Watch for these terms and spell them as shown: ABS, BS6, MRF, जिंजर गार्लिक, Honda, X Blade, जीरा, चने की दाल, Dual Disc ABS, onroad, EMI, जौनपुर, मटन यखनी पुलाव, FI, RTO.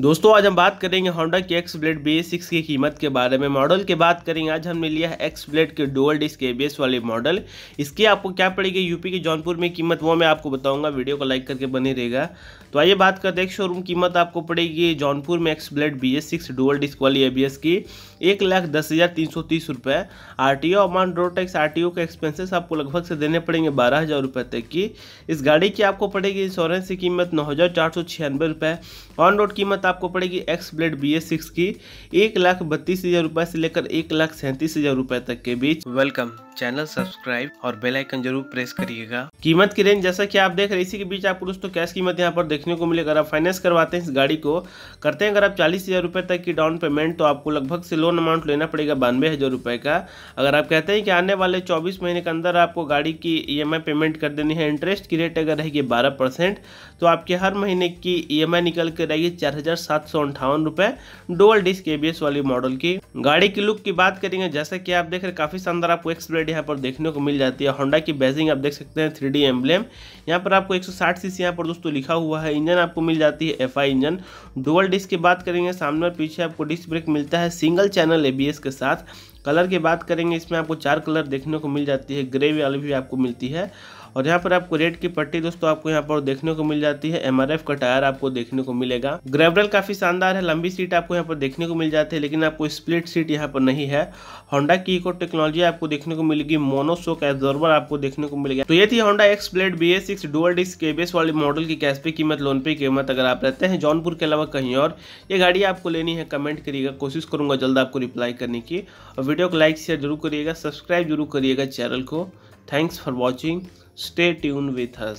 दोस्तों आज हम बात करेंगे होंडा की एक्स ब्लेड BS6 की कीमत के बारे में। मॉडल की बात करेंगे, आज हमने लिया है एक्स ब्लेड के डुअल डिस्क ABS वाले मॉडल। इसकी आपको क्या पड़ेगी यूपी के जौनपुर में कीमत, वो मैं आपको बताऊंगा। वीडियो को लाइक करके बने रहेगा। तो आइए बात करते हैं, शोरूम कीमत आपको पड़ेगी जौनपुर में X Blade BS6 dual disc वाली ABS की 1,10,330 रुपये। RTO amount, road tax, RTO के एक्सपेंसेस आपको लगभग से देने पड़ेंगे 12,000 रुपये तक की। इस गाड़ी की आपको पड़ेगी इंश्योरेंस की कीमत 9,496 रुपये। ऑन रोड कीमत आपको पड़ेगी एक्स ब्लेड BS6 की 1,32,000 रुपये से लेकर 1,37,000 रुपये तक के बीच। वेलकम, चैनल सब्सक्राइब और बेल आइकन जरूर प्रेस करिएगा। कीमत की रेंज जैसा कि आप देख रहे हैं, इसी के बीच आपको दोस्तों कैश कीमत यहाँ पर देखने को मिलेगा। अगर आप फाइनेंस करवाते हैं इस गाड़ी को करते हैं, अगर आप 40,000 रुपये तक की डाउन पेमेंट, तो आपको लगभग से लोन अमाउंट लेना पड़ेगा 92,000 रुपये का। अगर आप कहते हैं कि आने वाले 24 महीने के अंदर आपको गाड़ी की EMI पेमेंट कर देनी है, इंटरेस्ट की रेट अगर रहेगी 12%, तो आपके हर महीने की EMI निकल कर रहेगी 4,758 रुपये डुअल डिस्क ABS वाली मॉडल की। गाड़ी की लुक की बात करेंगे, जैसा कि आप देख रहे हैं काफी शानदार आपको एक्स ब्लेड यहाँ पर देखने को मिल जाती है। होंडा की बैजिंग आप देख सकते हैं, 3D एम्ब्लेम यहाँ पर आपको 160 सीसी यहाँ पर दोस्तों लिखा हुआ है। इंजन आपको मिल जाती है FI इंजन। डुअल डिस्क की बात करेंगे, सामने और पीछे आपको डिस्क ब्रेक मिलता है सिंगल चैनल ABS के साथ। कलर की बात करेंगे, इसमें आपको 4 कलर देखने को मिल जाती है, ग्रे वाली भी आपको मिलती है। और यहाँ पर आपको रेड की पट्टी दोस्तों आपको यहाँ पर देखने को मिल जाती है। MRF का टायर आपको देखने को मिलेगा। ग्रेवल काफी शानदार है। लंबी सीट आपको यहाँ पर देखने को मिल जाती है, लेकिन आपको स्प्लिट सीट यहाँ पर नहीं है। होंडा की इको टेक्नोलॉजी आपको देखने को मिलेगी। मोनोशोक एब्जॉर्बर आपको देखने को मिलेगा। तो ये थी Honda X Blade BS6 dual disc ABS वाली मॉडल की कैश पे कीमत, लोन पे कीमत। अगर आप रहते हैं जौनपुर के अलावा कहीं और ये गाड़ी आपको लेनी है, कमेंट करिएगा, कोशिश करूंगा जल्द आपको रिप्लाई करने की। और वीडियो को लाइक शेयर जरूर करिएगा, सब्सक्राइब जरूर करिएगा चैनल को। Thanks for watching, stay tune with us.